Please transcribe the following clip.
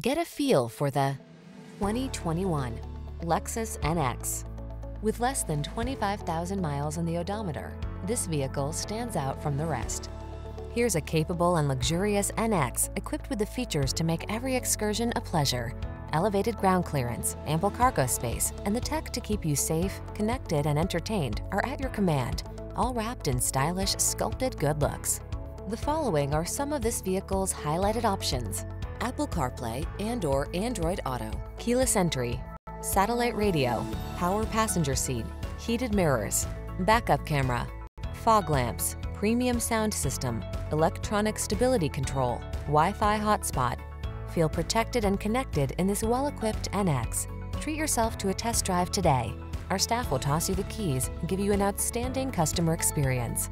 Get a feel for the 2021 Lexus NX. With less than 25,000 miles on the odometer, this vehicle stands out from the rest. Here's a capable and luxurious NX equipped with the features to make every excursion a pleasure: elevated ground clearance, ample cargo space, and the tech to keep you safe, connected, and entertained are at your command, all wrapped in stylish, sculpted good looks. The following are some of this vehicle's highlighted options: Apple CarPlay and/or Android Auto, keyless entry, satellite radio, power passenger seat, heated mirrors, backup camera, fog lamps, premium sound system, electronic stability control, Wi-Fi hotspot. Feel protected and connected in this well-equipped NX. Treat yourself to a test drive today. Our staff will toss you the keys and give you an outstanding customer experience.